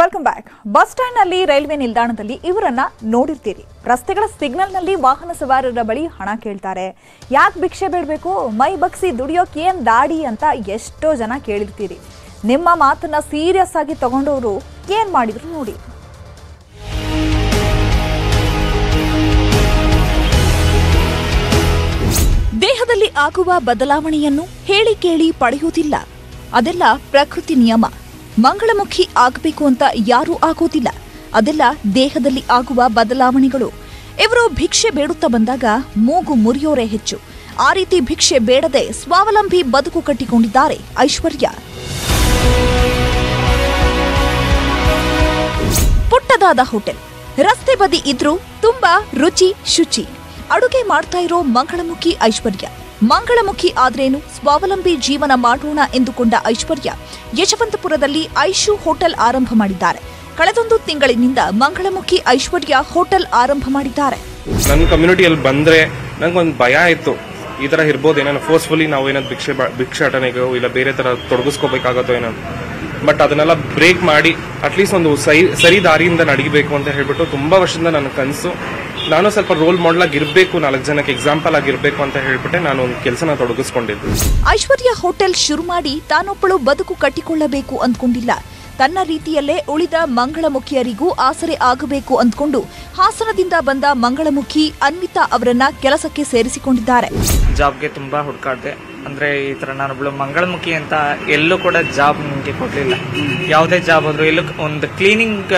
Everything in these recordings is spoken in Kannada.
Welcome back. ಬಸ್ ಸ್ಟ್ಯಾಂಡ್ ನಲ್ಲಿ ರೈಲ್ವೆ ನಿಲ್ದಾಣದಲ್ಲಿ ಇವರನ್ನ ನೋಡಿರ್ತೀರಿ. ರಸ್ತೆಗಳ ಸಿಗ್ನಲ್ ನಲ್ಲಿ ವಾಹನ ಸವಾರರ ಬಳಿ ಹಣ ಕೇಳ್ತಾರೆ. ಯಾಕೆ ಭಿಕ್ಷೆ ಬೇಡಬೇಕು, ಮೈ ಬಗ್ಸಿ ದುಡಿಯೋಕೆ ಏನು ದಾಡಿ ಅಂತ ಎಷ್ಟೋ ಜನ ಕೇಳಿರ್ತೀರಿ. ನಿಮ್ಮ ಮಾತನ್ನ ಸೀರಿಯಸ್ ಆಗಿ ತಗೊಂಡವರು ಏನು ಮಾಡಿದ್ರು ನೋಡಿ. ದೇಹದಲ್ಲಿ ಆಗುವ ಬದಲಾವಣೆಯನ್ನು ಹೇಳಿ ಕೇಳಿ ಪಡೆಯುವುದಿಲ್ಲ, ಅದೆಲ್ಲ ಪ್ರಕೃತಿ ನಿಯಮ. ಮಂಗಳಮುಖಿ ಆಗಬೇಕು ಅಂತ ಯಾರೂ ಆಗೋದಿಲ್ಲ, ಅದೆಲ್ಲ ದೇಹದಲ್ಲಿ ಆಗುವ ಬದಲಾವಣೆಗಳು. ಇವರು ಭಿಕ್ಷೆ ಬೇಡುತ್ತಾ ಬಂದಾಗ ಮೂಗು ಮುರಿಯೋರೇ ಹೆಚ್ಚು. ಆ ರೀತಿ ಭಿಕ್ಷೆ ಬೇಡದೆ ಸ್ವಾವಲಂಬಿ ಬದುಕು ಕಟ್ಟಿಕೊಂಡಿದ್ದಾರೆ ಐಶ್ವರ್ಯ. ಪುಟ್ಟದಾದ ಹೋಟೆಲ್ ರಸ್ತೆ ಬದಿ ಇದ್ರೂ ತುಂಬಾ ರುಚಿ ಶುಚಿ ಅಡುಗೆ ಮಾಡ್ತಾ ಇರೋ ಮಂಗಳಮುಖಿ ಐಶ್ವರ್ಯ. ಮಂಗಳಮುಖಿ ಆದ್ರೇನು, ಸ್ವಾವಲಂಬಿ ಜೀವನ ಮಾಡೋಣ ಎಂದುಕೊಂಡ ಐಶ್ವರ್ಯ ಯಶವಂತಪುರದಲ್ಲಿ ಐಶು ಹೋಟೆಲ್ ಆರಂಭ ಮಾಡಿದ್ದಾರೆ. ಕಳೆದೊಂದು ತಿಂಗಳಿನಿಂದ ಮಂಗಳಮುಖಿ ಐಶ್ವರ್ಯ ಹೋಟೆಲ್ ಆರಂಭ ಮಾಡಿದ್ದಾರೆ. ನನ್ನ ಕಮ್ಯುನಿಟಿಯಲ್ಲಿ ಬಂದ್ರೆ ನಂಗೊಂದು ಭಯ ಆಯ್ತು, ಈ ತರ ಇರ್ಬೋದೇನೋ, ಫೋರ್ಸ್ಫುಲಿ ನಾವು ಏನಾದ್ರು ಭಿಕ್ಷಾಟನೆಗೋ ಇಲ್ಲ ಬೇರೆ ತರ ತೊಡಗಿಸ್ಕೋಬೇಕಾಗತ್ತೋ ಏನೋ. ಬಟ್ ಅದನ್ನೆಲ್ಲ ಬ್ರೇಕ್ ಮಾಡಿ ಅಟ್ಲೀಸ್ಟ್ ಒಂದು ಸರಿ ದಾರಿಯಿಂದ ನಡೀಬೇಕು ಅಂತ ಹೇಳ್ಬಿಟ್ಟು ತುಂಬಾ ವರ್ಷದಿಂದ ನನ್ನ ಕನಸು. ನಾನು ಸ್ವಲ್ಪ ರೋಲ್ ಮಾಡೆಲ್ ಆಗಿರಬೇಕು, ನಾಲ್ಕು ಜನಕ್ಕೆ ಎಕ್ಸಾಂಪಲ್ ಆಗಿರಬೇಕು ಅಂತ ಹೇಳ್ಬಿಟ್ಟೆ ನಾನು ಒಂದು ಕೆಲಸನ ತೊಡಗಿಸ್ಕೊಂಡಿದ್ದೆ. ಐಶ್ವರ್ಯ ಹೋಟೆಲ್ ಶುರು ಮಾಡಿ ತಾನೊಬ್ಬಳು ಬದುಕು ಕಟ್ಟಿಕೊಳ್ಳಬೇಕು ಅಂದ್ಕೊಂಡಿಲ್ಲ. ತನ್ನ ರೀತಿಯಲ್ಲೇ ಉಳಿದ ಮಂಗಳಮುಖಿಯರಿಗೂ ಆಸರೆ ಆಗಬೇಕು ಅಂದ್ಕೊಂಡು ಹಾಸನದಿಂದ ಬಂದ ಮಂಗಳಮುಖಿ ಅನ್ವಿತಾ ಅವರನ್ನ ಕೆಲಸಕ್ಕೆ ಸೇರಿಸಿಕೊಂಡಿದ್ದಾರೆ. ಜಾಬ್ಗೆ ತುಂಬಾ ಹುಡುಕಾಡಿದೆ. ಅಂದ್ರೆ ಈ ತರ ನಾನೊಬ್ಳು ಮಂಗಳಮುಖಿ ಅಂತ ಎಲ್ಲೂ ಕೂಡ ಜಾಬ್ ನನಗೆ ಕೊಡ್ಲಿಲ್ಲ. ಯಾವುದೇ ಜಾಬ್ ಆದ್ರೂ ಎಲ್ಲೂ ಒಂದು ಕ್ಲೀನಿಂಗ್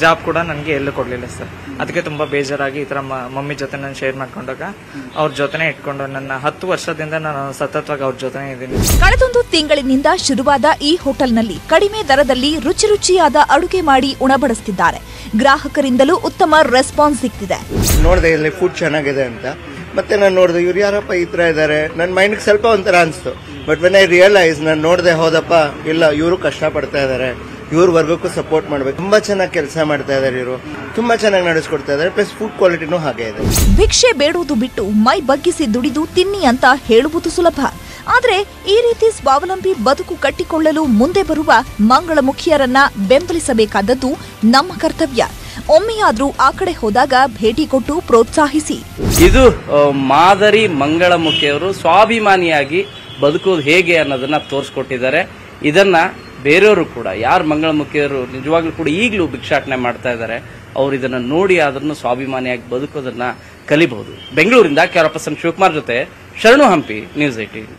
ಜಾಬ್ ಕೂಡ ನನಗೆ ಎಲ್ಲೂ ಕೊಡಲಿಲ್ಲ ಸರ್. ಅದಕ್ಕೆ ತುಂಬ ಬೇಜಾರಾಗಿ ಈ ಥರ ಮಮ್ಮಿ ಜೊತೆ ನಾನು ಶೇರ್ ಮಾಡ್ಕೊಂಡಾಗ ಅವ್ರ ಜೊತೆನೇ ಇಟ್ಕೊಂಡು ನನ್ನ 10 ವರ್ಷದಿಂದ ನಾನು ಸತತವಾಗಿ ಅವ್ರ ಜೊತೆ ಇದ್ದೀನಿ. ಕಳೆದೊಂದು ತಿಂಗಳಿನಿಂದ ಶುರುವಾದ ಈ ಹೋಟೆಲ್ನಲ್ಲಿ ಕಡಿಮೆ ದರದಲ್ಲಿ ರುಚಿ ರುಚಿಯಾದ ಅಡುಗೆ ಮಾಡಿ ಉಣಬಡಿಸ್ತಿದ್ದಾರೆ. ಗ್ರಾಹಕರಿಂದಲೂ ಉತ್ತಮ ರೆಸ್ಪಾನ್ಸ್ ಸಿಗ್ತಿದೆ. ನೋಡಿದೆ ಇಲ್ಲಿ ಫುಡ್ ಚೆನ್ನಾಗಿದೆ ಅಂತ, ಮತ್ತೆ ನಾನು ನೋಡಿದೆ ಇವ್ರು ಯಾರಪ್ಪ ಈ ಥರ ಇದ್ದಾರೆ. ನನ್ನ ಮೈಂಡ್ಗೆ ಸ್ವಲ್ಪ ಒಂಥರ ಅನಿಸ್ತು. ಬಟ್ ವೆನ್ ಐ ರಿಯಲೈಸ್ ನಾನು ನೋಡಿದೆ, ಹೋದಪ್ಪ ಇಲ್ಲ ಇವರು ಕಷ್ಟಪಡ್ತಾ ಇದ್ದಾರೆ, ಇವ್ರವರ್ಗಕ್ಕೂ ಸಪೋರ್ಟ್ ಮಾಡಬೇಕು. ತುಂಬಾ ಚೆನ್ನಾಗಿ ಕೆಲಸ ಮಾಡ್ತಾ ಇದ್ದಾರೆ ಇವರು, ತುಂಬಾ ಚೆನ್ನಾಗಿ ನಡೆಸ್ಕೊಡ್ತಾ ಇದ್ದಾರೆ. ಪ್ಲಸ್ ಫುಡ್ ಕ್ವಾಲಿಟಿನೂ ಹಾಗೆ ಇದೆ. ಭಿಕ್ಷೆ ಬೇಡುವುದು ಬಿಟ್ಟು ಮೈ ಬಗ್ಗಿಸಿ ದುಡಿದು ತಿನ್ನಿ ಅಂತ ಹೇಳುವುದು ಸುಲಭ, ಆದರೆ ಈ ರೀತಿ ಸ್ವಾವಲಂಬಿ ಬದುಕು ಕಟ್ಟಿಕೊಳ್ಳಲು ಮುಂದೆ ಬರುವ ಮಂಗಳಮುಖಿಯರನ್ನ ಬೆಂಬಲಿಸಬೇಕಾದದ್ದು ನಮ್ಮ ಕರ್ತವ್ಯ. ಒಮ್ಮೆಯಾದ್ರೂ ಆ ಕಡೆ ಹೋದಾಗ ಭೇಟಿ ಕೊಟ್ಟು ಪ್ರೋತ್ಸಾಹಿಸಿ. ಇದು ಮಾದರಿ ಮಂಗಳಮುಖಿಯವರು ಸ್ವಾಭಿಮಾನಿಯಾಗಿ ಬದುಕೋದು ಹೇಗೆ ಅನ್ನೋದನ್ನ ತೋರಿಸ್ಕೊಟ್ಟಿದ್ದಾರೆ. ಇದನ್ನ ಬೇರೆಯವರು ಕೂಡ, ಯಾರು ಮಂಗಳಮುಖಿಯವರು ನಿಜವಾಗ್ಲೂ ಕೂಡ ಈಗಲೂ ಭಿಕ್ಷಾಟನೆ ಮಾಡ್ತಾ ಇದ್ದಾರೆ, ಅವರು ಇದನ್ನ ನೋಡಿ ಅದನ್ನು ಸ್ವಾಭಿಮಾನಿಯಾಗಿ ಬದುಕೋದನ್ನ ಕಲಿಬಹುದು. ಬೆಂಗಳೂರಿಂದ ಕ್ಯಾರಪಸನ್ ಶಿವಕುಮಾರ್ ಜೊತೆ ಶರಣು ಹಂಪಿ, ನ್ಯೂಸ್ 18.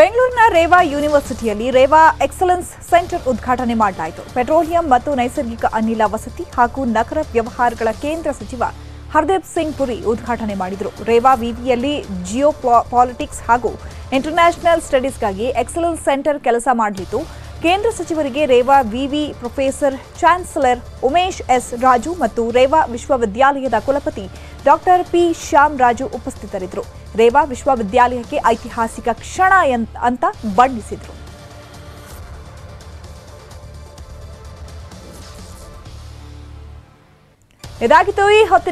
ಬೆಂಗಳೂರಿನ ರೇವಾ ಯೂನಿವರ್ಸಿಟಿಯಲ್ಲಿ ರೇವಾ ಎಕ್ಸಲೆನ್ಸ್ ಸೆಂಟರ್ ಉದ್ಘಾಟನೆ ಮಾಡಲಾಯಿತು. ಪೆಟ್ರೋಲಿಯಂ ಮತ್ತು ನೈಸರ್ಗಿಕ ಅನಿಲ ವಸತಿ ಹಾಗೂ ನಗರ ವ್ಯವಹಾರಗಳ ಕೇಂದ್ರ ಸಚಿವ ಹರ್ದೀಪ್ ಸಿಂಗ್ ಪುರಿ ಉದ್ಘಾಟನೆ ಮಾಡಿದರು. ರೇವಾ ವಿವಿಯಲ್ಲಿ ಜಿಯೋ ಪಾಲಿಟಿಕ್ಸ್ ಹಾಗೂ ಇಂಟರ್ನ್ಯಾಷನಲ್ ಸ್ಟಡೀಸ್ಗಾಗಿ ಎಕ್ಸಲೆನ್ಸ್ ಸೆಂಟರ್ ಕೆಲಸ ಮಾಡಲಿದ್ದು, ಕೇಂದ್ರ ಸಚಿವರಿಗೆ ರೇವಾ ವಿವಿ professor chancellor Umesh S Raju ಮತ್ತು ರೇವಾ ವಿಶ್ವವಿದ್ಯಾಲಯದ ಕುಲಪತಿ ಡಾಕ್ಟರ್ ಪಿ ಶ್ಯಾಮ್ ರಾಜು ಉಪಸ್ಥಿತರಿದ್ದರು. ರೇವಾ ವಿಶ್ವವಿದ್ಯಾಲಯಕ್ಕೆ ಐತಿಹಾಸಿಕ ಕ್ಷಣ ಅಂತ ಬಣ್ಣಿಸಿದರು. ಇದಾಗಿತ್ತು ಈ ಹೊತ್ತಿನ